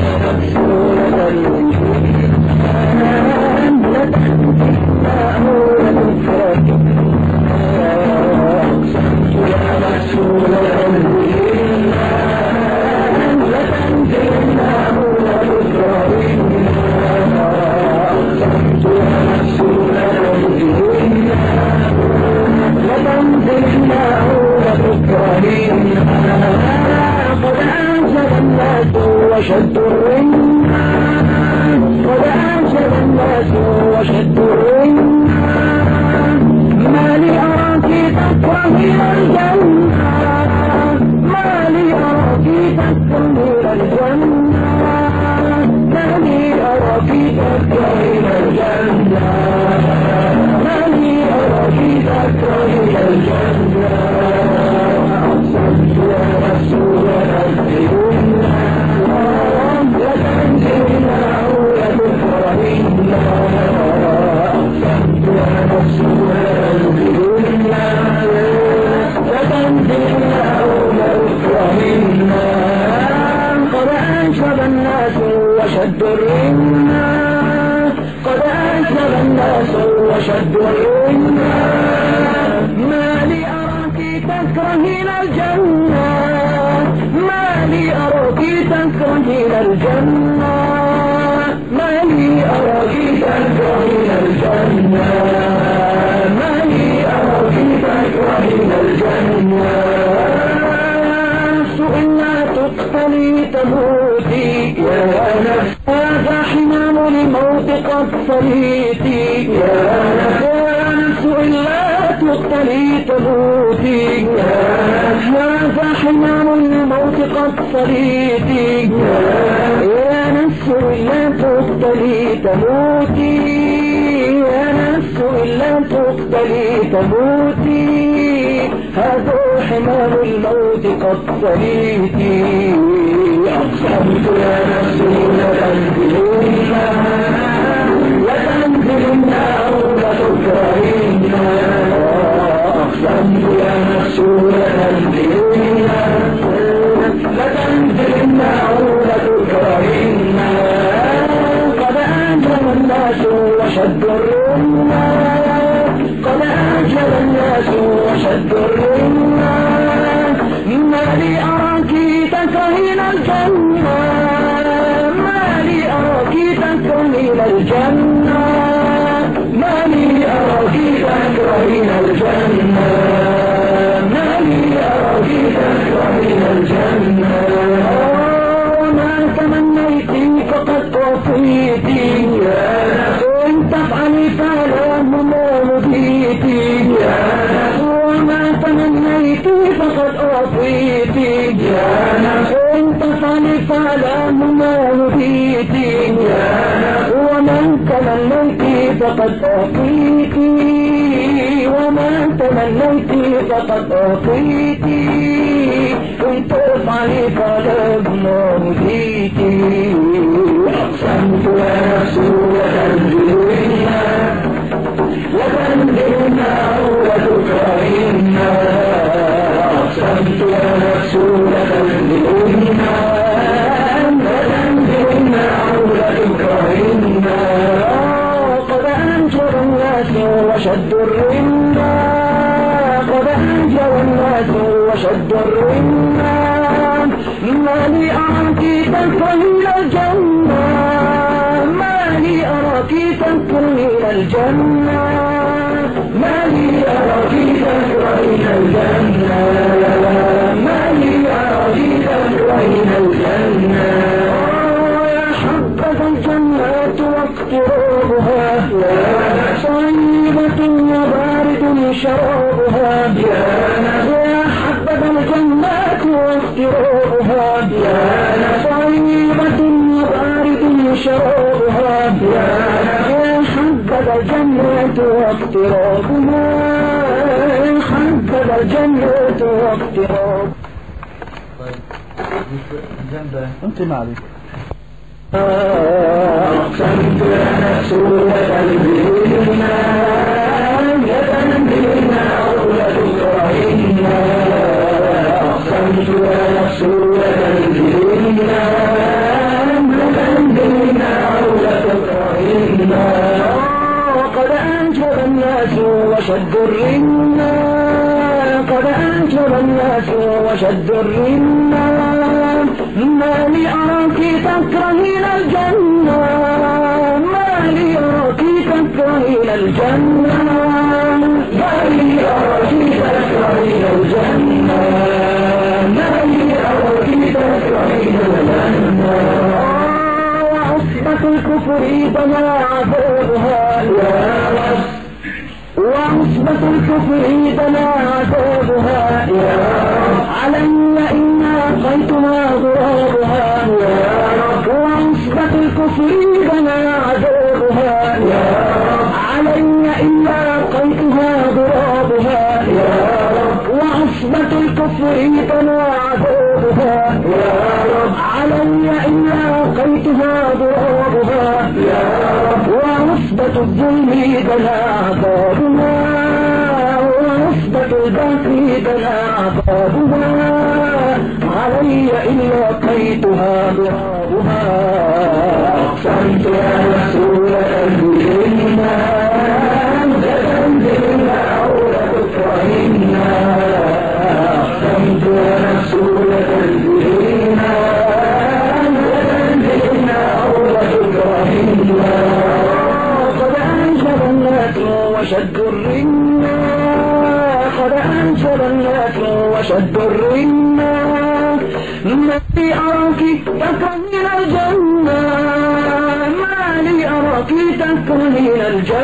وشد الرمان قد أنزل الناس وشد الرمان ما لي أرى في تكرمي الجنة ما لي أرى في تكرمي الجنة ما لي أرى في تكرمي الجنة ما لي أرى في تكرمي الجنة أقسمت يا رسول الله وشد الرمان قد أنزل الناس وشد الرمان ما لي أراك تكرهين الجنة ما لي أراك تكرهين الجنة ما لي أراك تكرهين الجنة ما لي أراك تكرهين الجنة سئلنا تقتلي تموتي يا هذا حمام لموت قد صليتي يا نفس إلا تقتلي تموتي هذا حمام لموت قد صليتي يا نفس إلا تقتلي تموتي يا نفس إلا تقتلي تموتي هذا حمام الموت قد صليتي أقسمت يا رسول لتنزلن لتنزلن أو لتكرهن أقسمت يا رسول لتنزلن لتنزلن أو لتكرهن قد أعجب الناس وشد الرمان قد أعجب الناس وشد الرمان مما لي أراك تكرهين الجنة الجنة ما لي أراك تكرهين الجنة ما لي أراك تكرهين الجنة ما تمنيتي فقد وصيتي إن تفعلي فلا ممول بيتي وما تمنيتي فقد وصيتي إن تفعلي فلا ممول بيتي ومن تمنيتي فقد أعطيتي ومن تمنيتي فقد أعطيتي كنت أفعلي فلم نرضيتي أقسمت يا رسول لتنزلن لتنزلن أو لتكرهن أقسمت يا رسول لتنزلن قد أنجب الناس وشد الرمان قد أنجب الناس وشد الرمان ما لي أراك تكرهين الجنة ما لي أراك تكرهين الجنة ما لي أراك تكرهين الجنة ما لي أراك تكرهين الجنة طيبة وبارد شرابها يا حبذا الجنات واختراعها طيبة وبارد شرابها يا حبذا الجنات واختراعها يا حبذا الجنات واختراعها. أنت ما عليك. أقسمت يا نفس لتنزلن لتنزلن أو لتكرهن أقسمت يا نفس لتنزلن أشد الرنان ما لي أراك تكرهين الجنة، ما لي أراك تكرهين الجنة، ما لي أراك تكرهين الجنة، ما لي أراك تكرهين الجنة. وعصمة الكفر تناعبها يا وعصبة الكفر تناعبها يا رب علي إن ألقيتها غرابها يا رب. وعصبة الكفر تناعبها يا رب علي إن ألقيتها غرابها يا رب. وعصبة الكفر تناعبها يا رب علي إن ألقيتها غرابها يا رب. وعصبة الظلم تناعبها علي إلا قيتها برابها. أقسمت يا رسول أنزلنا لتنزلنا أو لتكرهنا، أقسمت يا رسول أنزلنا لتنزلنا أو لتكرهنا. قد أنزل الناس وشد الرنا، قد أنزل الناس وشد الرنا، ما لي أراك تكرهين الجنة، ما لي أراك تكرهين الجنة.